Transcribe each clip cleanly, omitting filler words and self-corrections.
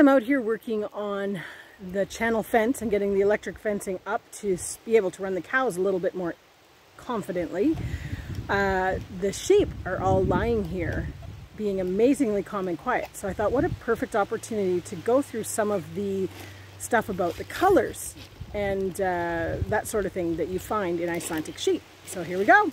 I'm out here working on the channel fence and getting the electric fencing up to be able to run the cows a little bit more confidently, the sheep are all lying here being amazingly calm and quiet. So I thought, what a perfect opportunity to go through some of the stuff about the colors and that sort of thing that you find in Icelandic sheep. So here we go.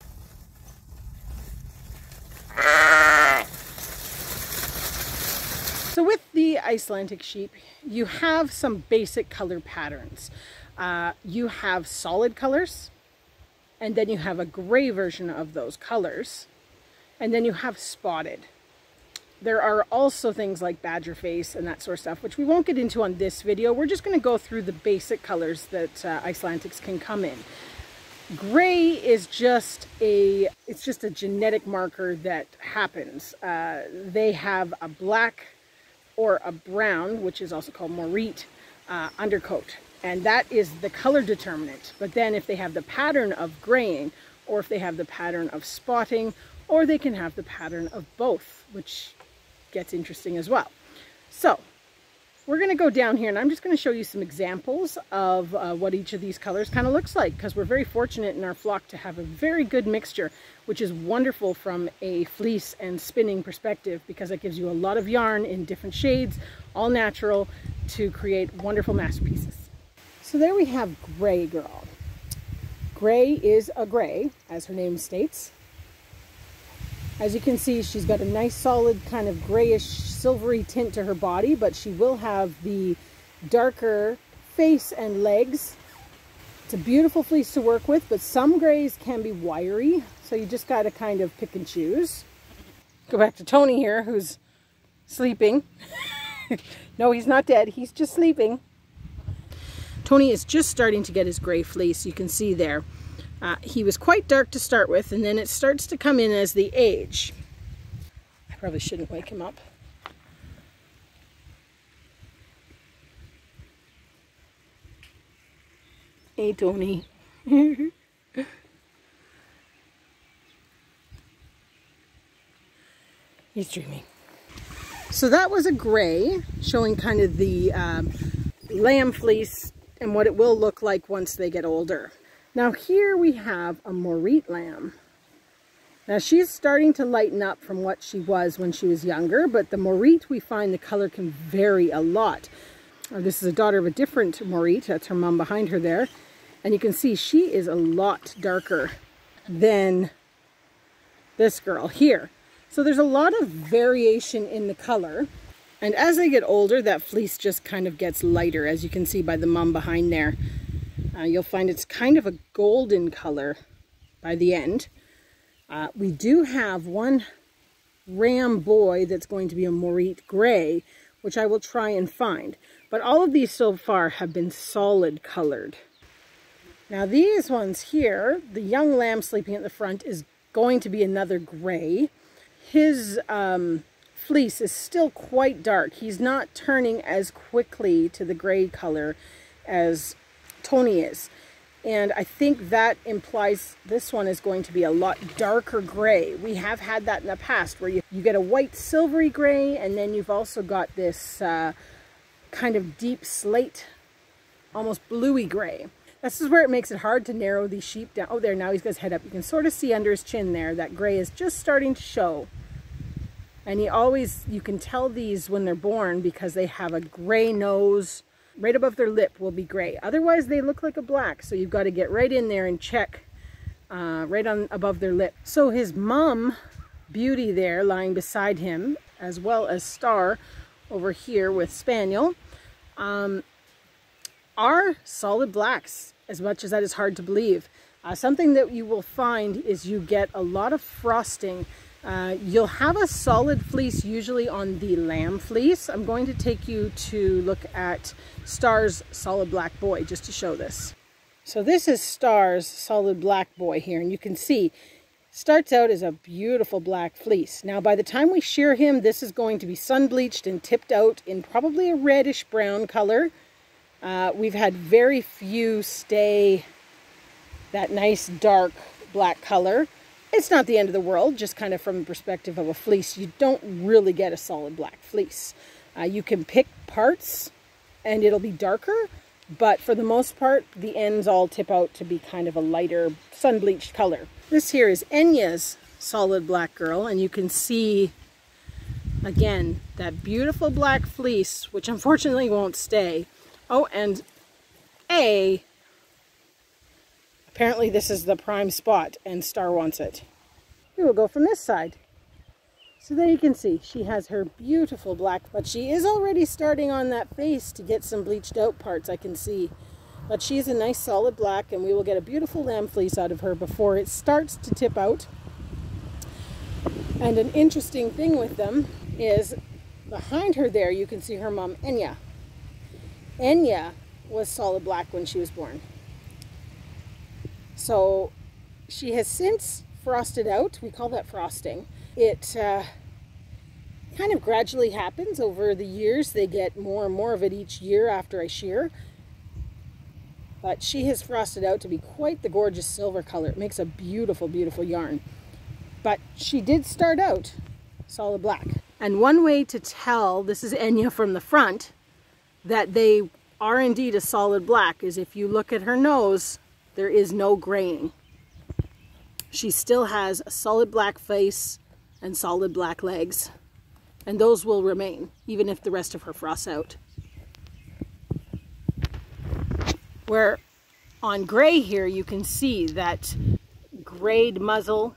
So with the Icelandic sheep, you have some basic color patterns. You have solid colors, and then you have a gray version of those colors, and then you have spotted. There are also things like badger face and that sort of stuff, which we won't get into on this video. We're just going to go through the basic colors that Icelandics can come in. Gray is just a genetic marker that happens. They have a black or a brown, which is also called mórit, undercoat. And that is the color determinant. But then if they have the pattern of graying, or if they have the pattern of spotting, or they can have the pattern of both, which gets interesting as well. So we're gonna go down here and I'm just gonna show you some examples of what each of these colors kind of looks like, because we're very fortunate in our flock to have a very good mixture, which is wonderful from a fleece and spinning perspective, because it gives you a lot of yarn in different shades, all natural, to create wonderful masterpieces. So there we have Gray Girl. Gray is a gray, as her name states. As you can see, she's got a nice solid kind of grayish silvery tint to her body, but she will have the darker face and legs. It's a beautiful fleece to work with, but some grays can be wiry, so you just got to kind of pick and choose. Go back to Tony here, who's sleeping. No, he's not dead. He's just sleeping. Tony is just starting to get his gray fleece. You can see there. He was quite dark to start with, and then it starts to come in as they age. I probably shouldn't wake him up. Hey, Tony. He's dreaming. So that was a gray, showing kind of the lamb fleece and what it will look like once they get older. Now here we have a mórit lamb. Now she's starting to lighten up from what she was when she was younger, but the mórit, we find the color can vary a lot. This is a daughter of a different mórit, that's her mom behind her there. And you can see she is a lot darker than this girl here. So there's a lot of variation in the color. And as they get older, that fleece just kind of gets lighter, as you can see by the mom behind there. You'll find it's kind of a golden color by the end. We do have one ram boy that's going to be a mórit gray, which I will try and find. But all of these so far have been solid colored. Now these ones here, the young lamb sleeping at the front is going to be another gray. His fleece is still quite dark. He's not turning as quickly to the gray color as Tony is, and I think that implies this one is going to be a lot darker gray. We have had that in the past where you get a white silvery gray, and then you've also got this kind of deep slate, almost bluey gray. This is where it makes it hard to narrow these sheep down. Oh, there, now he's got his head up. You can sort of see under his chin there that gray is just starting to show. And you can tell these when they're born because they have a gray nose. Right above their lip will be gray. Otherwise they look like a black, so you've got to get right in there and check right on above their lip. So his mom, Beauty, there lying beside him, as well as Star over here with Spaniel, are solid blacks, as much as that is hard to believe. Something that you will find is you get a lot of frosting. You'll have a solid fleece usually on the lamb fleece. I'm going to take you to look at Star's solid black boy just to show this. So this is Star's solid black boy here, and you can see starts out as a beautiful black fleece. Now by the time we shear him, this is going to be sun bleached and tipped out in probably a reddish brown color. We've had very few stay that nice dark black color. It's not the end of the world, just kind of from the perspective of a fleece. You don't really get a solid black fleece. You can pick parts and it'll be darker, but for the most part the ends all tip out to be kind of a lighter sun-bleached color. This here is Enya's solid black girl, and you can see again that beautiful black fleece, which unfortunately won't stay. Oh, and apparently this is the prime spot and Star wants it. Here we'll go from this side. So there you can see she has her beautiful black, but she is already starting on that face to get some bleached out parts, I can see. But she's a nice solid black, and we will get a beautiful lamb fleece out of her before it starts to tip out. And an interesting thing with them is behind her there you can see her mom Enya. Enya was solid black when she was born. So she has since frosted out. We call that frosting. It kind of gradually happens over the years. They get more and more of it each year after I shear. But she has frosted out to be quite the gorgeous silver color. It makes a beautiful, beautiful yarn. But she did start out solid black. And one way to tell, this is Enya from the front, that they are indeed a solid black is if you look at her nose, there is no graying. She still has a solid black face and solid black legs, and those will remain even if the rest of her frosts out. Where on gray here you can see that grayed muzzle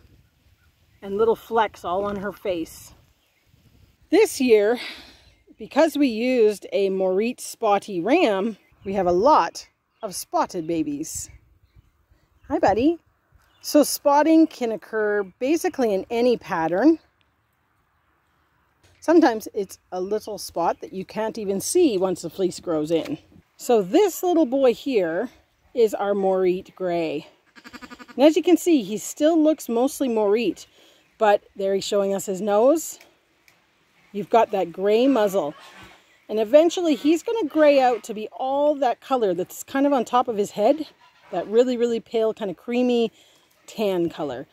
and little flecks all on her face. This year, because we used a mórit spotty ram, we have a lot of spotted babies. Hi, buddy. So spotting can occur basically in any pattern. Sometimes it's a little spot that you can't even see once the fleece grows in. So this little boy here is our mórit gray. And as you can see, he still looks mostly mórit, but there he's showing us his nose. You've got that gray muzzle, and eventually he's going to gray out to be all that color that's kind of on top of his head, that really, really pale kind of creamy tan color.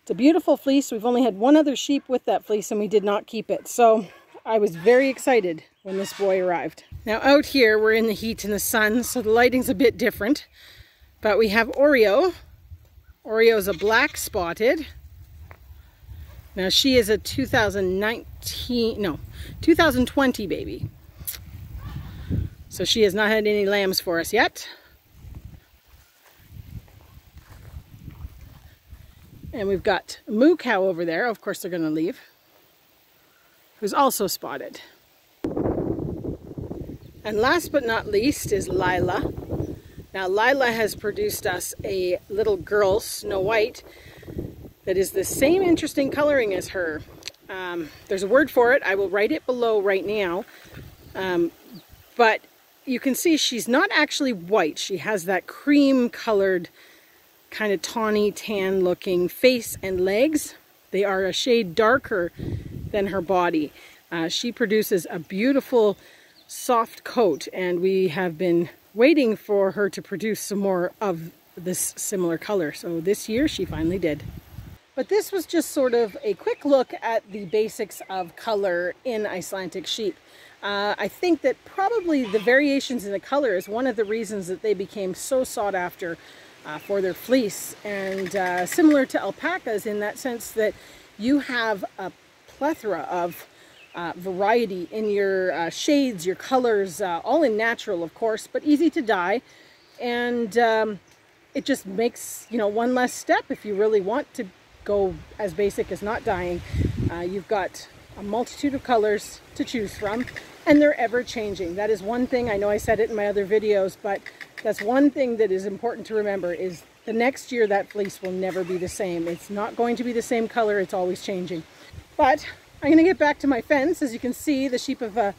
It's a beautiful fleece. We've only had one other sheep with that fleece and we did not keep it. So I was very excited when this boy arrived. Now out here we're in the heat and the sun, so the lighting's a bit different, but we have Oreo. Oreo's a black spotted. Now she is a 2020 baby. So she has not had any lambs for us yet. And we've got Moo Cow over there. Of course they're going to leave. Who's also spotted. And last but not least is Lila. Now Lila has produced us a little girl, Snow White, that is the same interesting coloring as her. There's a word for it. I will write it below right now. But you can see she's not actually white. She has that cream colored, kind of tawny tan looking face and legs. They are a shade darker than her body. She produces a beautiful soft coat, and we have been waiting for her to produce some more of this similar color. So this year she finally did. But this was just sort of a quick look at the basics of color in Icelandic sheep. I think that probably the variations in the color is one of the reasons that they became so sought after for their fleece, and similar to alpacas in that sense that you have a plethora of variety in your shades, your colors, all in natural of course, but easy to dye, and it just makes, you know, one less step if you really want to go as basic as not dying. You've got a multitude of colors to choose from, and they're ever changing. That is one thing, I know I said it in my other videos, but that's one thing that is important to remember is the next year that fleece will never be the same. It's not going to be the same color, it's always changing. But I'm gonna get back to my fence. As you can see, the sheep have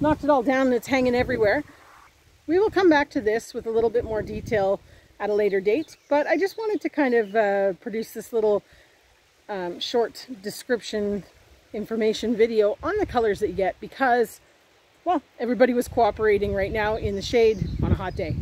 knocked it all down and it's hanging everywhere. We will come back to this with a little bit more detail at a later date, but I just wanted to kind of produce this little short description information video on the colors that you get because, well, everybody was cooperating right now in the shade on a hot day.